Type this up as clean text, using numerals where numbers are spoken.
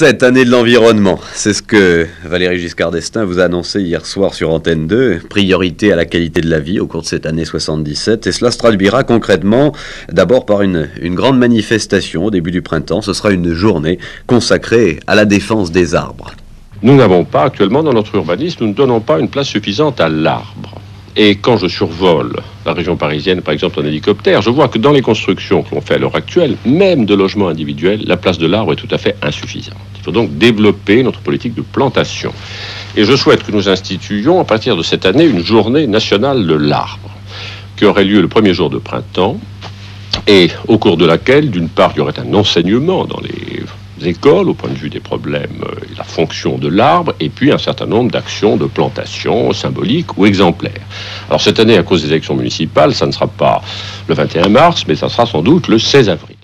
Cette année de l'environnement, c'est ce que Valéry Giscard d'Estaing vous a annoncé hier soir sur Antenne 2, priorité à la qualité de la vie au cours de cette année 77, et cela se traduira concrètement d'abord par une grande manifestation au début du printemps. Ce sera une journée consacrée à la défense des arbres. Nous n'avons pas actuellement dans notre urbanisme, nous ne donnons pas une place suffisante à l'arbre. Et quand je survole la région parisienne, par exemple en hélicoptère, je vois que dans les constructions que l'on fait à l'heure actuelle, même de logements individuels, la place de l'arbre est tout à fait insuffisante. Il faut donc développer notre politique de plantation. Et je souhaite que nous instituions, à partir de cette année, une journée nationale de l'arbre, qui aurait lieu le premier jour de printemps, et au cours de laquelle, d'une part, il y aurait un enseignement dans les écoles, au point de vue des problèmes et la fonction de l'arbre, et puis un certain nombre d'actions de plantation symboliques ou exemplaires. Alors cette année, à cause des élections municipales, ça ne sera pas le 21 mars, mais ça sera sans doute le 16 avril.